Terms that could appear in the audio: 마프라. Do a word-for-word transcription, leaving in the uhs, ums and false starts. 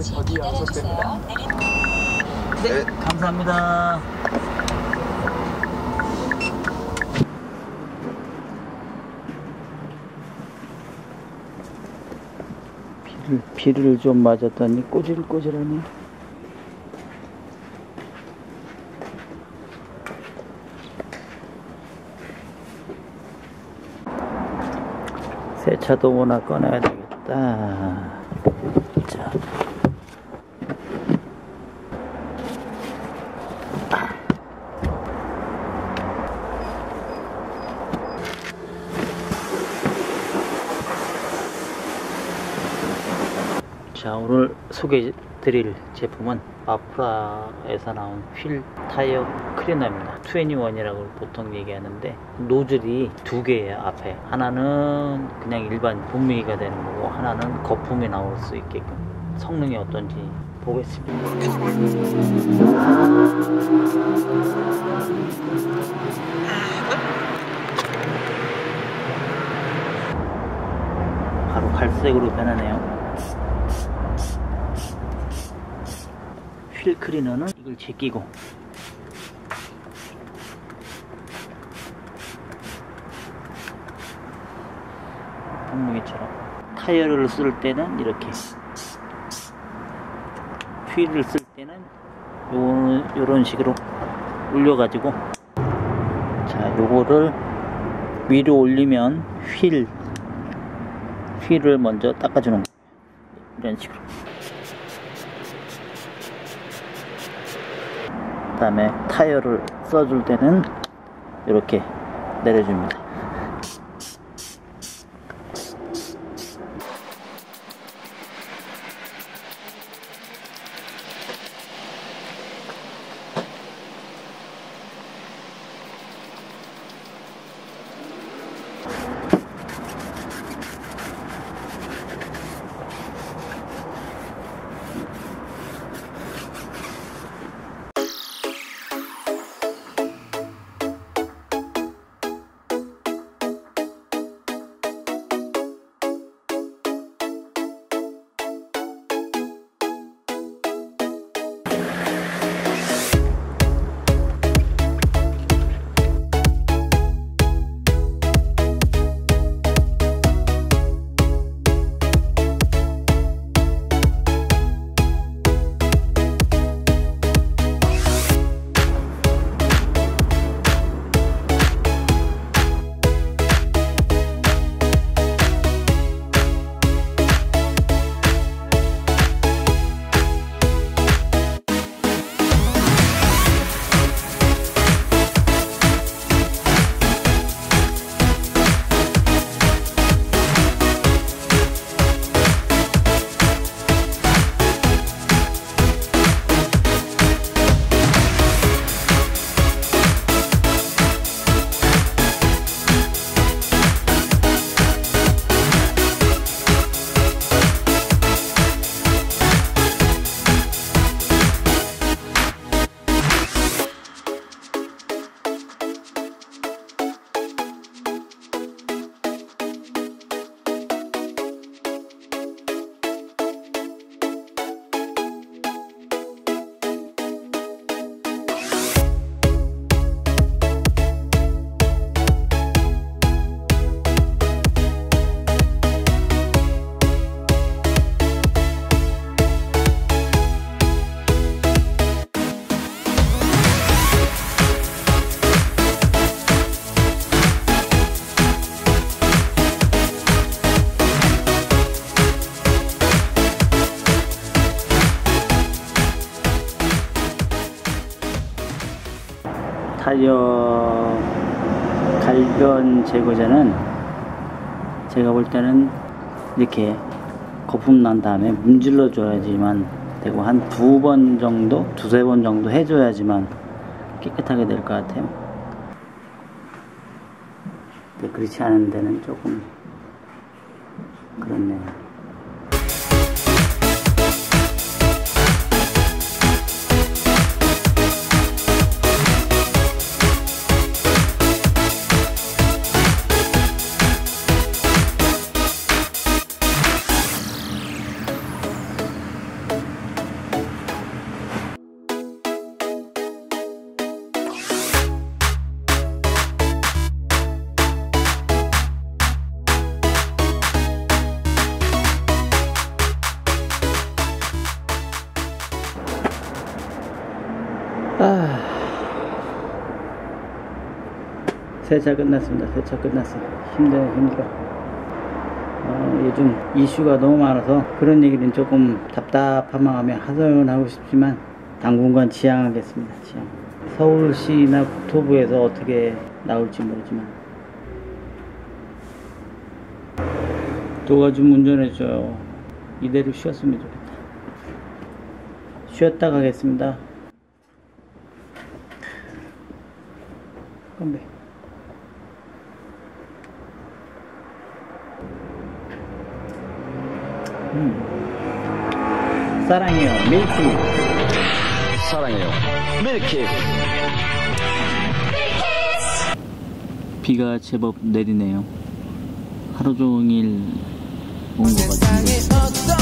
잠시 기다려주세요. 네, 감사합니다. 비를, 비를 좀 맞았더니 꼬질꼬질하니. 새 차도 하나 꺼내야 되겠다. 자. 자, 오늘 소개해드릴 제품은 마프라에서 나온 휠 타이어 클리너입니다. 이십일이라고 보통 얘기하는데 노즐이 두 개예요. 앞에 하나는 그냥 일반 분무기가 되는 거고, 하나는 거품이 나올 수 있게끔. 성능이 어떤지 보겠습니다. 바로 갈색으로 변하네요. 휠 클리너는 이걸 제끼고 분무기처럼, 타이어를 쓸 때는 이렇게, 휠을 쓸 때는 요런, 요런 식으로 올려가지고, 자, 요거를 위로 올리면 휠 휠을 먼저 닦아주는 거예요. 이런 식으로. 그 다음에 타이어를 써줄 때는 이렇게 내려줍니다. 타이어 갈변 제거제는 제가 볼 때는 이렇게 거품 난 다음에 문질러 줘야지만 되고, 한 두 번 정도, 두세 번 정도 해줘야지만 깨끗하게 될 것 같아요. 근데 그렇지 않은 데는 조금 그렇네요. 아, 세차 끝났습니다. 세차 끝났어. 힘들어 힘들어. 어, 요즘 이슈가 너무 많아서 그런 얘기는 조금 답답한 마음에 하소연하고 싶지만 당분간 지양하겠습니다. 지양. 서울시나 국토부에서 어떻게 나올지 모르지만 도가 좀 운전해줘요. 이대로 쉬었으면 좋겠다. 쉬었다 가겠습니다. 건배. 음. 사랑해요 밀키. 사랑해요 밀키. 비가 제법 내리네요. 하루 종일 온 것 같은데.